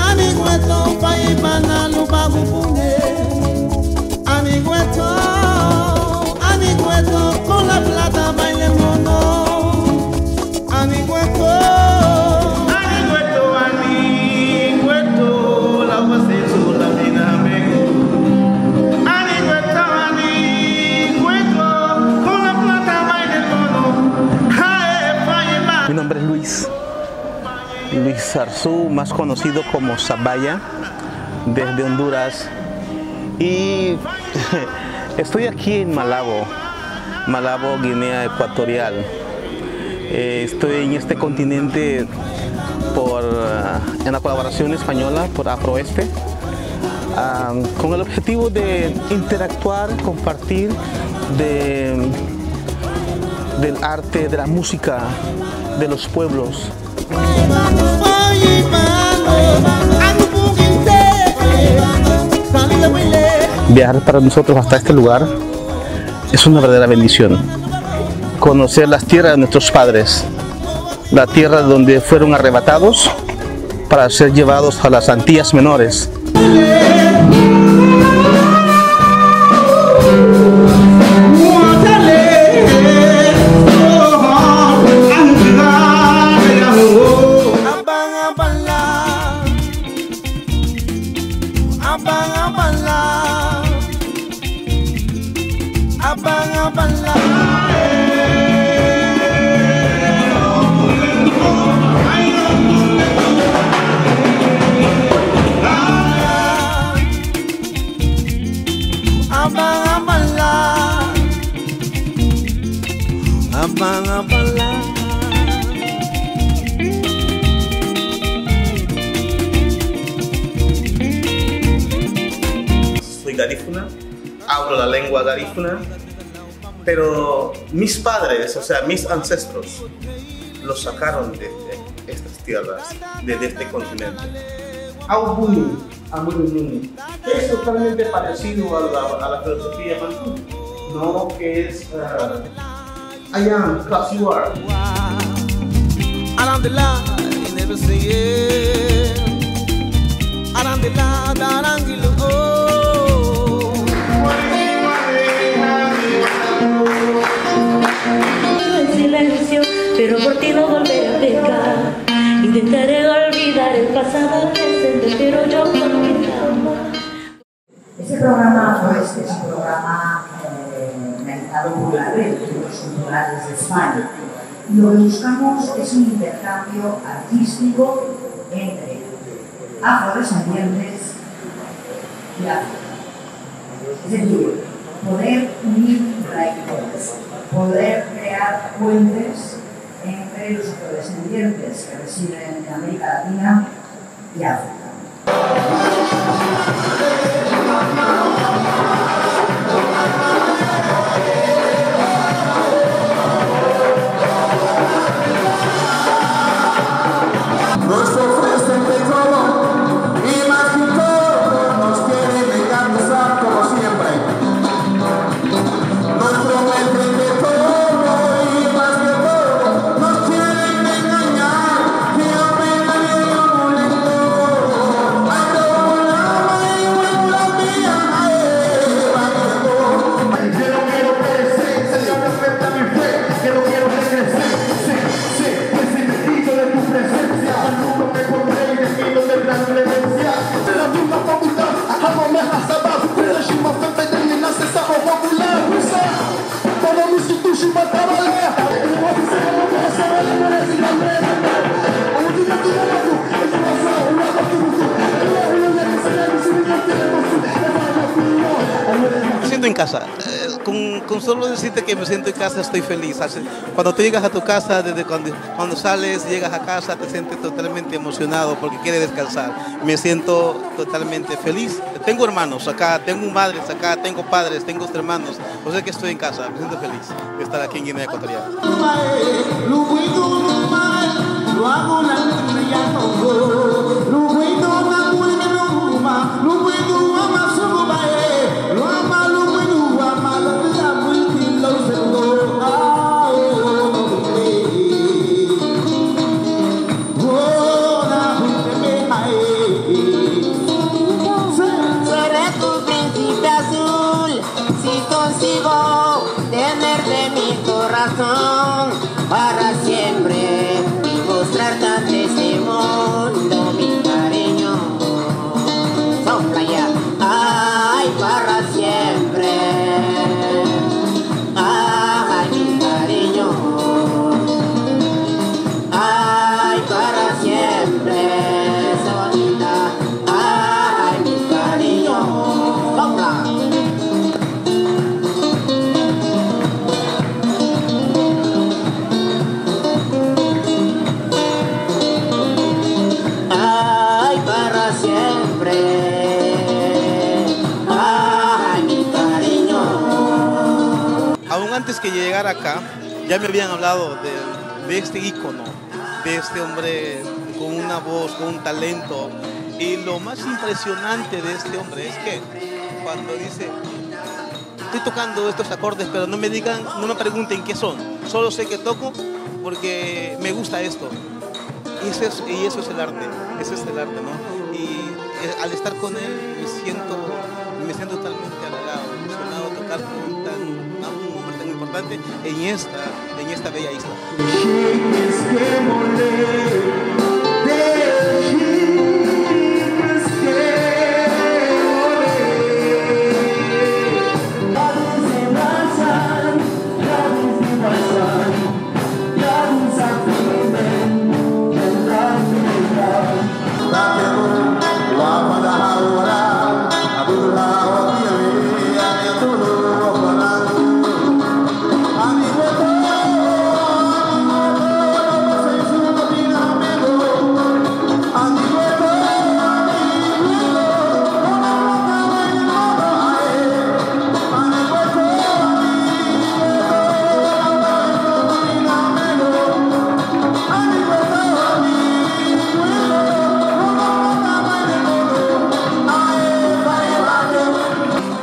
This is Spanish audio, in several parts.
amigueto, país banano, bagupune, amigueto, con la plata baile mono, amigueto, la voz de su latina mego, amigueto, con la plata baile mono, jae, país banano. Mi nombre es Luis Arzú, más conocido como Sabaya, desde Honduras, y estoy aquí en Malabo, Guinea Ecuatorial. Estoy en este continente en la colaboración española por Afroeste, con el objetivo de interactuar, compartir del arte, de la música, de los pueblos. Viajar para nosotros hasta este lugar es una verdadera bendición. Conocer las tierras de nuestros padres, la tierra donde fueron arrebatados para ser llevados a las Antillas Menores. Soy garífuna, hablo la lengua garífuna, pero mis padres, o sea, mis ancestros, los sacaron de estas tierras, de este continente. Es totalmente parecido a la filosofía mantú, ¿no? Que es I am class you are. En silencio, pero por ti no volveré a pecar. Intentaré olvidar el pasado presente, pero yo con mi trauma. Este programa Afroeste es un programa realizado por la red de los culturales de España. Lo que buscamos es un intercambio artístico entre afrodescendientes y África. Es decir, poder unir trayectorias, poder crear puentes entre los afrodescendientes que residen en América Latina y África. En casa, con solo decirte que me siento en casa estoy feliz. Cuando tú llegas a tu casa, desde cuando sales, llegas a casa, te sientes totalmente emocionado porque quieres descansar. Me siento totalmente feliz. Tengo hermanos acá, tengo madres acá, tengo padres, tengo hermanos. O sea que estoy en casa, me siento feliz de estar aquí en Guinea Ecuatorial. antes que llegar acá, ya me habían hablado de este ícono, de este hombre con una voz, con un talento. Y lo más impresionante de este hombre es que cuando dice, estoy tocando estos acordes, pero no me digan, no me pregunten qué son. Solo sé que toco porque me gusta esto. Y eso es el arte, ¿no? Y al estar con él me siento totalmente halagado, emocionado de tocar con un hombre tan importante en esta bella isla.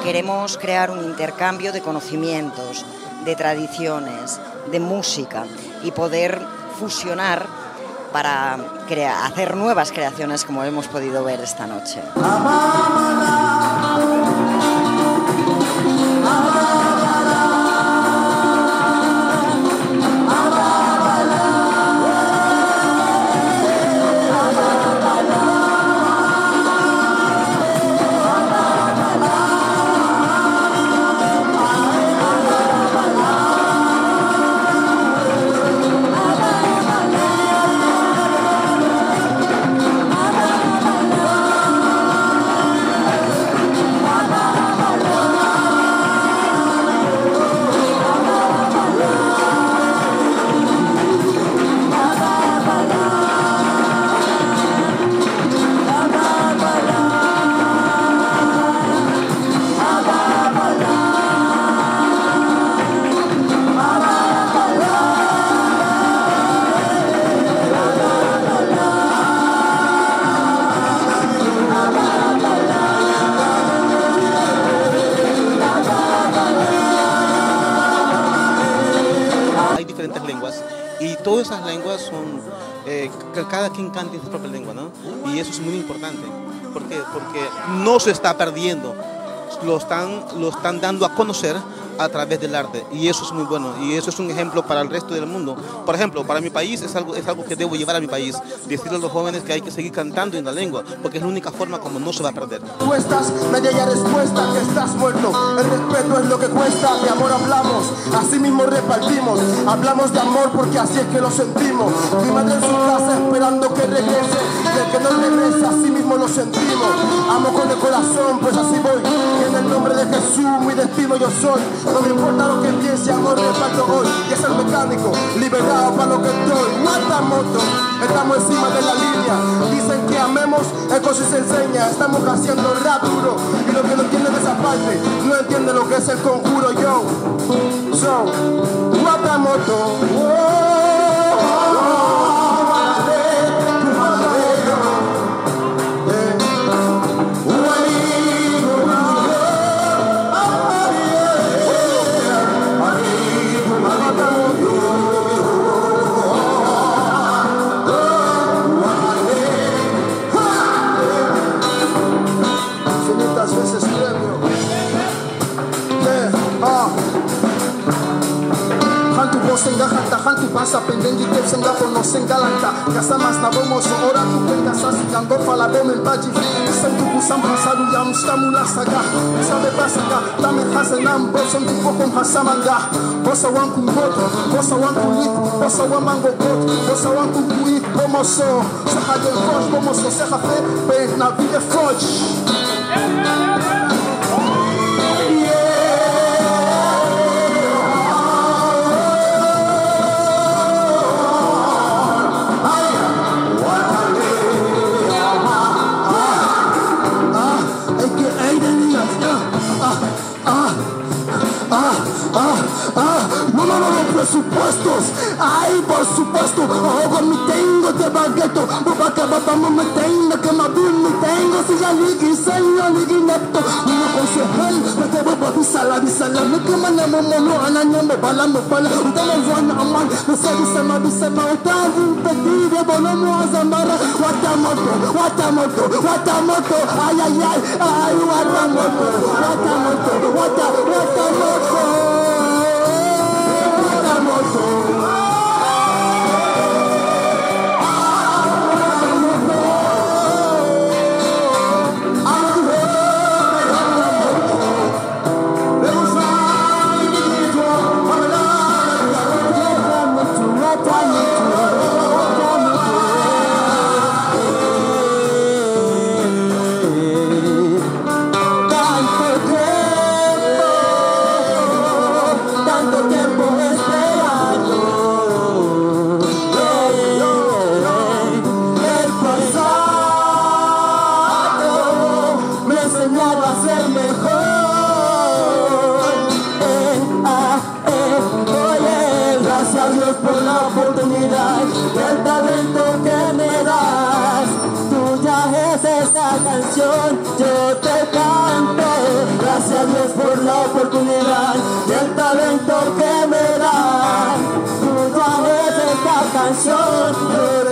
Queremos crear un intercambio de conocimientos, de tradiciones, de música y poder fusionar para hacer nuevas creaciones como hemos podido ver esta noche. Y todas esas lenguas son, cada quien canta en su propia lengua, ¿no? Y eso es muy importante. ¿Por qué? Porque no se está perdiendo, lo están dando a conocer a través del arte, y eso es muy bueno, y eso es un ejemplo para el resto del mundo. Por ejemplo, para mi país es algo que debo llevar a mi país, decirle a los jóvenes que hay que seguir cantando en la lengua, porque es la única forma como no se va a perder. Tú estás, me llega respuesta que estás muerto, el respeto es lo que cuesta, de amor hablamos, así mismo repartimos, hablamos de amor porque así es que lo sentimos, mi madre en su casa esperando que regrese, y el que no regresa así mismo lo sentimos, amo con el corazón, pues así voy, y en el nombre de Jesús mi destino yo soy. No me importa lo que piense, amor, reparto hoy. Y es el mecánico, liberado para lo que estoy. Mata moto, estamos encima de la línea. Dicen que amemos, el coche se enseña. Estamos haciendo rap duro. Y lo que no entienden de esa parte, no entienden lo que es el conjuro. Yo, mata moto. Pasa pendente que senga por no senga lanta casamas na bomo so ora tu penga sasi kango fala bomo baji sentu kusamba salu yam stamula saga sabe basaka tame hasanam bosom tipo kom hasamanga bosa wanku moto bosa wanku lit bosa wamango kot bosa wanku kui bomo so sahaje kosh bomo so se hafe pe na vida foch. supuestos. Ay, por supuesto, ahora me tengo de bagueto. Bobaca, babamo, me tengo que mabir, me tengo. Si ya ligui, señor, ligui nepto. Uno con su hell, me tengo babi salami, salami. Que manamo, mono, ananamo, balamo, pala. Udame, vana, aman, me sabi, samabi, sema. Otavu, petire, bolomo, azamara. Watamoto, watamoto, watamoto. Ay, ay, ay, ay, watamoto, watamoto, watamoto, watamoto. Yo te canto, gracias a Dios por la oportunidad y el talento que me da. Tú sabes esta canción.